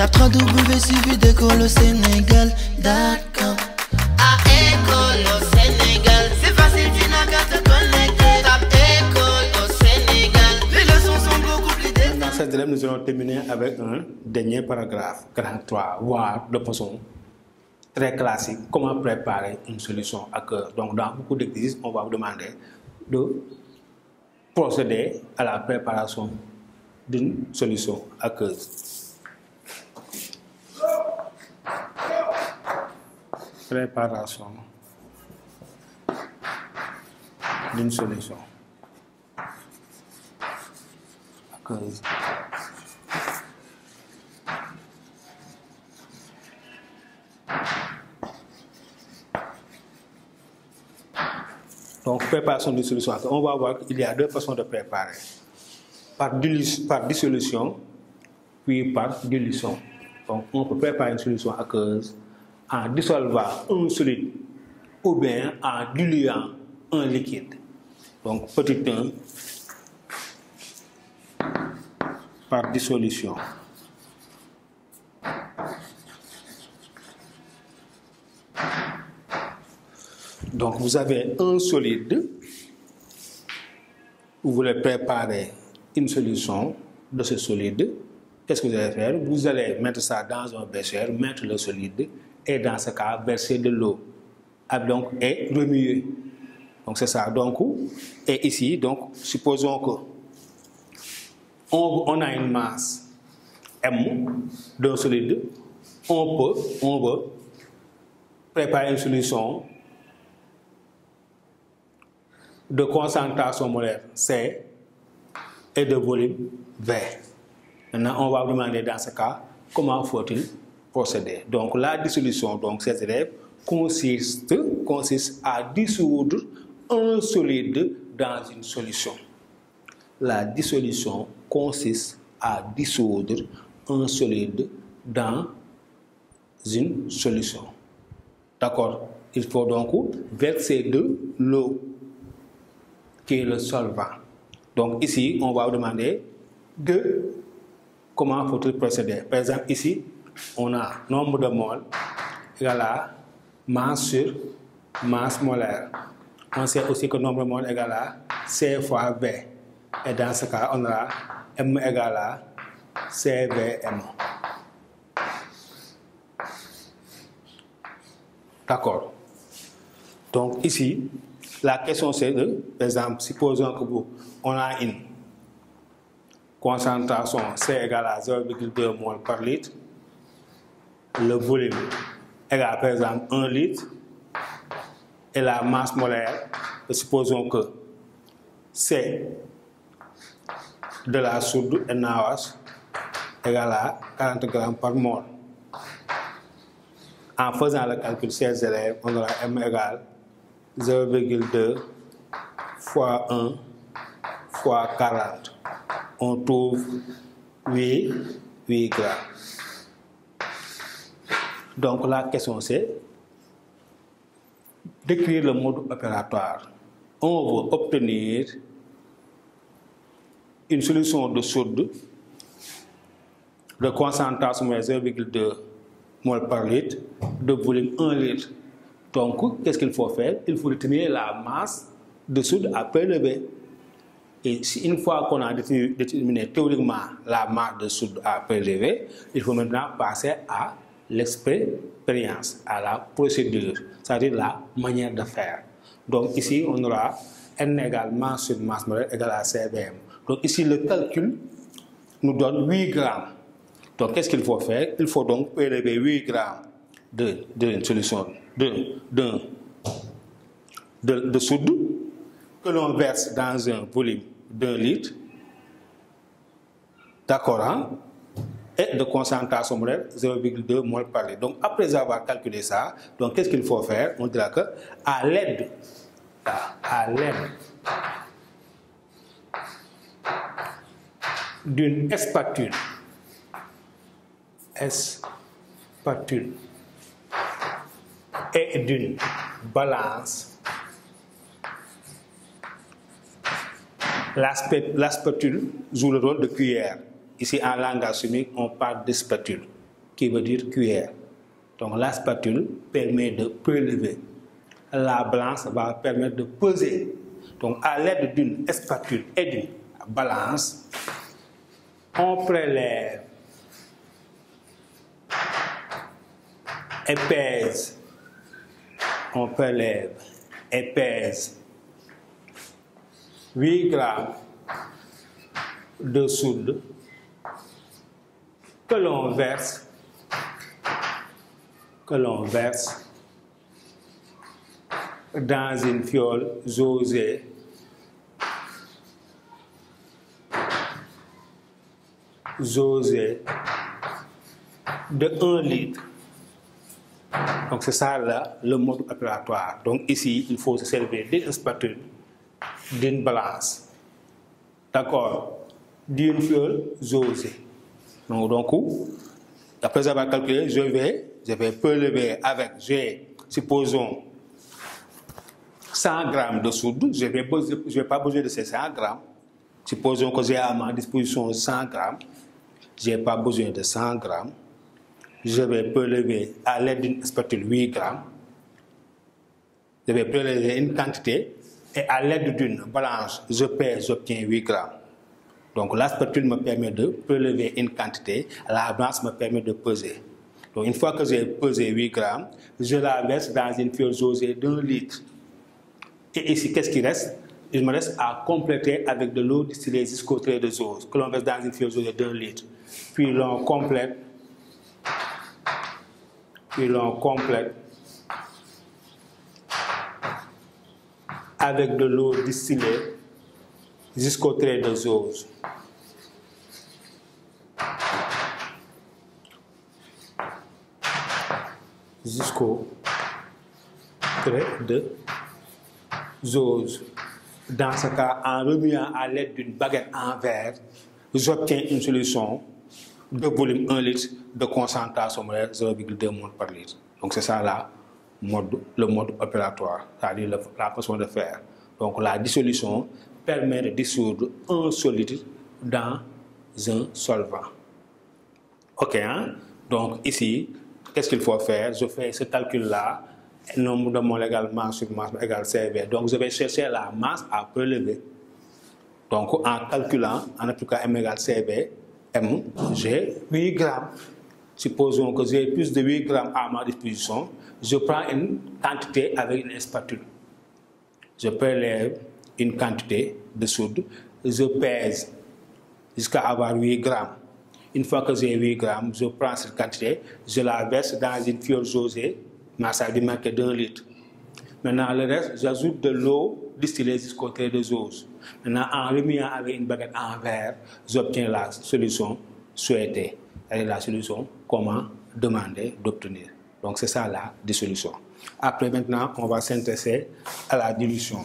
Tape 3W suivi d'école au Sénégal. D'accord. À Écoles au Sénégal, c'est facile, tu n'as qu'à te connecter. Tape Écoles au Sénégal, les leçons sont beaucoup plus détaillées. Dans cette élève, nous allons terminer avec un dernier paragraphe. Grade 3, voir de façon très classique comment préparer une solution à cœur. Donc, dans beaucoup d'exercices, on va vous demander de procéder à la préparation d'une solution à cœur. Préparation d'une solution à cause. Donc, préparation d'une solution à cause. On va voir qu'il y a deux façons de préparer. Par dissolution, puis par dilution. Donc, on peut préparer une solution à cause en dissolvant un solide ou bien en diluant un liquide. Donc, petit 1, par dissolution. Donc, vous avez un solide où vous voulez préparer une solution de ce solide. Qu'est-ce que vous allez faire? Vous allez mettre ça dans un bécher, mettre le solide, et dans ce cas, verser de l'eau et remuer. Donc c'est ça. Donc, et ici, donc, supposons qu'on a une masse M d'un solide, on veut préparer une solution de concentration molaire C et de volume V. Maintenant, on va vous demander dans ce cas, comment faut-il procéder. Donc la dissolution, donc ces élèves, consiste à dissoudre un solide dans une solution. La dissolution consiste à dissoudre un solide dans une solution. D'accord? Il faut donc verser de l'eau qui est le solvant. Donc ici, on va vous demander de comment faut-il procéder. Par exemple, ici, on a nombre de moles égale à masse sur masse molaire. On sait aussi que nombre de moles égale à C fois V. Et dans ce cas, on a M égale à CVM. D'accord. Donc ici, la question c'est de, par exemple, supposons que on a une concentration C égale à 0,2 moles par litre. Le volume égale par exemple 1 litre et la masse molaire, supposons que c'est de la soude NaOH égale à 40 grammes par mol. En faisant le calcul, ces élèves, on aura M égale 0,2 fois 1 fois 40. On trouve 8 grammes. Donc la question c'est d'écrire le mode opératoire. On veut obtenir une solution de soude de concentration de 0,2 mol par litre, de volume 1 litre. Donc qu'est-ce qu'il faut faire? Il faut déterminer la masse de soude à prélever. Et une fois qu'on a déterminé théoriquement la masse de soude à prélever, il faut maintenant passer à l'expérience, à la procédure, c'est-à-dire la manière de faire. Donc ici, on aura N égale masse sur masse molaire égale à CVM. Donc ici, le calcul nous donne 8 grammes. Donc qu'est-ce qu'il faut faire? Il faut donc prélever 8 grammes d'une solution de soude que l'on verse dans un volume d'un litre. D'accord, hein? Et de concentration molaire 0,2 mol par litre. Donc après avoir calculé ça, donc qu'est-ce qu'il faut faire? On dira que à l'aide d'une espatule et d'une balance, la spatule joue le rôle de cuillère. Ici, en langage chimique, on parle de spatule. qui veut dire cuillère. Donc la spatule permet de prélever. La balance va permettre de peser. Donc à l'aide d'une spatule et d'une balance, on prélève et pèse. On prélève et pèse 8 grammes de soude que l'on verse dans une fiole jauge de 1 litre. Donc c'est ça là, le mode opératoire. Donc ici, il faut se servir d'une spatule, d'une balance, d'accord, d'une fiole jauge. Donc, après avoir calculé, je vais prélever avec, supposons, 100 grammes de soude. Je ne vais pas bouger de ces 100 grammes. Supposons que j'ai à ma disposition 100 grammes. Je n'ai pas besoin de 100 grammes. Je vais prélever à l'aide d'une spatule 8 grammes. Je vais prélever une quantité et à l'aide d'une balance, je pèse, j'obtiens 8 grammes. Donc la spatule me permet de prélever une quantité, la balance me permet de peser. Donc une fois que j'ai pesé 8 grammes, je la verse dans une fiole jaugée d'un litre. Et ici, qu'est-ce qui reste? Il me reste à compléter avec de l'eau distillée jusqu'au trait de jauge, que l'on verse dans une fiole jaugée d'un litre. Puis l'on complète. Avec de l'eau distillée jusqu'au trait de jauge. Jusqu'au trait de jauge. Dans ce cas, en remuant à l'aide d'une baguette en verre, j'obtiens une solution de volume 1 litre de concentration molaire 0,2 mol par litre. Donc c'est ça là, le mode opératoire, c'est-à-dire la façon de faire. Donc la dissolution permet de dissoudre un solide dans un solvant. Ok, hein? Donc ici, qu'est-ce qu'il faut faire? Je fais ce calcul-là, nombre de moles égale masse sur masse égale CV. Donc je vais chercher la masse à prélever. Donc en calculant, en appliquant M égale CV, M, j'ai 8 grammes. Supposons que j'ai plus de 8 grammes à ma disposition, je prends une quantité avec une spatule. Je prélève une quantité de soude, je pèse jusqu'à avoir 8 grammes. Une fois que j'ai 8 grammes, je prends cette quantité, je la verse dans une fiole jaugée, mais ça a dû manquer d'un litre. Maintenant, le reste, j'ajoute de l'eau distillée jusqu'au trait de jauge. Maintenant, en remuant avec une baguette en verre, j'obtiens la solution souhaitée. C'est la solution comment demander d'obtenir. Donc, c'est ça la dissolution. Après, maintenant, on va s'intéresser à la dilution.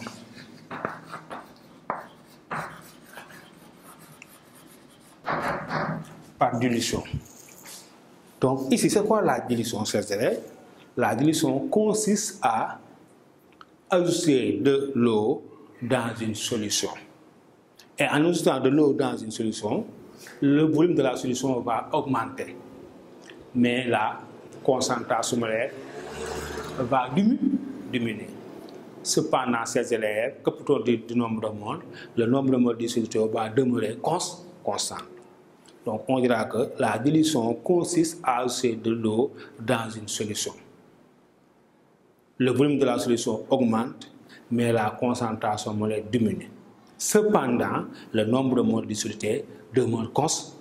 Par dilution. Donc ici, c'est quoi la dilution? La dilution consiste à ajouter de l'eau dans une solution. Et en ajoutant de l'eau dans une solution, le volume de la solution va augmenter. Mais la concentration molaire va diminuer. Cependant, ces élèves, que plutôt du nombre de moles, le nombre de moles de solution va demeurer constant. Donc, on dira que la dilution consiste à ajouter de l'eau dans une solution. Le volume de la solution augmente, mais la concentration molaire diminue. Cependant, le nombre de moles de soluté demeure constant.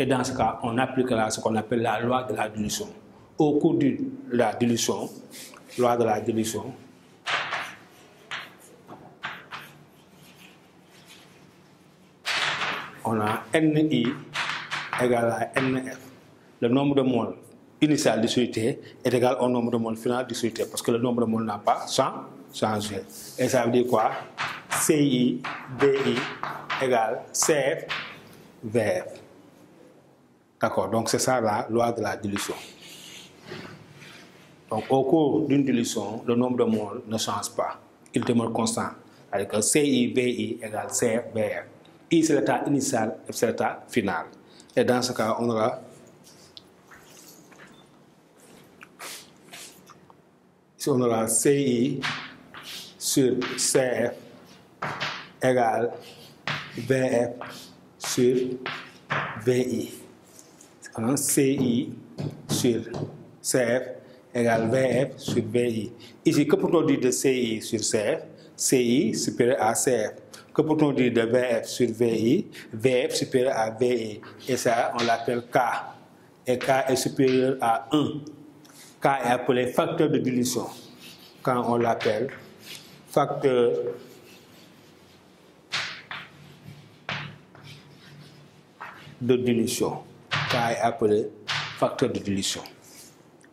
Et dans ce cas, on appliquera ce qu'on appelle la loi de la dilution. Au cours de la dilution, on a NI égale à NF. Le nombre de moles initial dissoluté est égal au nombre de moles final dissoluté parce que le nombre de moles n'a pas changé. Et ça veut dire quoi? CI, DI égale CF, VF. D'accord, donc c'est ça la loi de la dilution. Donc au cours d'une dilution, le nombre de moles ne change pas. Il demeure constant. Avec CI, VI égale CF, VF. I, c'est l'état initial, F, c'est l'état final. Et dans ce cas, on aura Ici, on aura CI sur CF égale VF sur VI. CI sur CF égale VF sur VI. Ici, que peut-on dire de CI sur CF? CI supérieur à CF. Que peut-on dire de VF sur VI? VF supérieur à VI. Et ça, on l'appelle K. Et K est supérieur à 1. K est appelé facteur de dilution. Quand on l'appelle facteur de dilution. K est appelé facteur de dilution.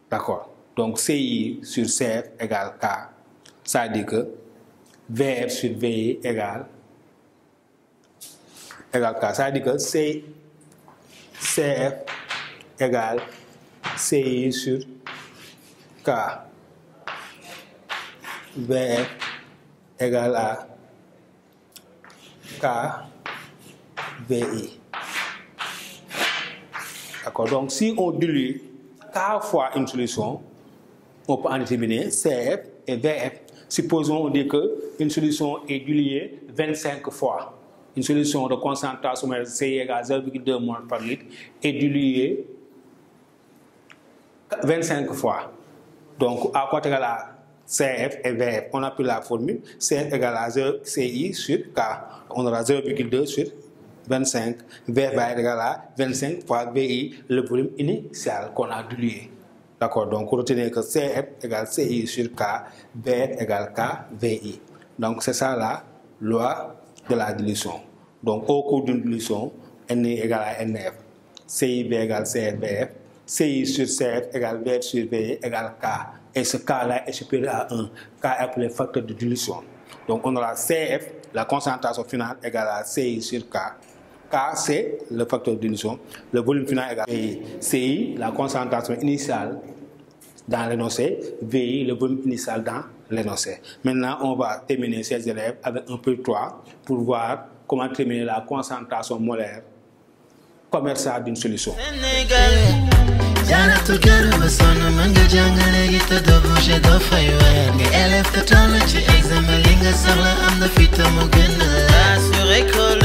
D'accord? Donc CI sur CF égale K. Ça dit que VF sur VI égale K. Ça dit que CF égale CI sur K. VF égale à K VI. D'accord? Donc si on dilue K fois une solution, on peut en déterminer CF et VF. Supposons on dit qu'une solution est diluée 25 fois. Une solution de concentration CI égale 0,2 mol par litre est diluée 25 fois. Donc à quoi égale à CF et VF? On appelle la formule CF égale à 0, CI sur K. On aura 0,2 sur 25. VF va égale à 25 fois VI, le volume initial qu'on a dilué. D'accord, donc retenez que CF égale CI sur K, VF égale K, VI. Donc c'est ça la loi de la dilution. Donc au cours d'une dilution, NI égale à NF, CIB égale CFVF, CI sur CF égale VF sur VI égale K. Et ce K-là est supérieur à 1. K est appelé facteur de dilution. Donc on aura CF, la concentration finale égale à CI sur K. K, c'est le facteur de dilution. Le volume final égale à VI. CI, la concentration initiale dans l'énoncé. VI, le volume initial dans l'énoncé. Maintenant, on va terminer ces élèves avec un peu 3 pour voir comment terminer la concentration molaire commerciale d'une solution. Jana tu kero wasono manga jangale gita dobu she dofa yuwe Nge elef tatolo chi exam linga sarla amda fita mugena Sur école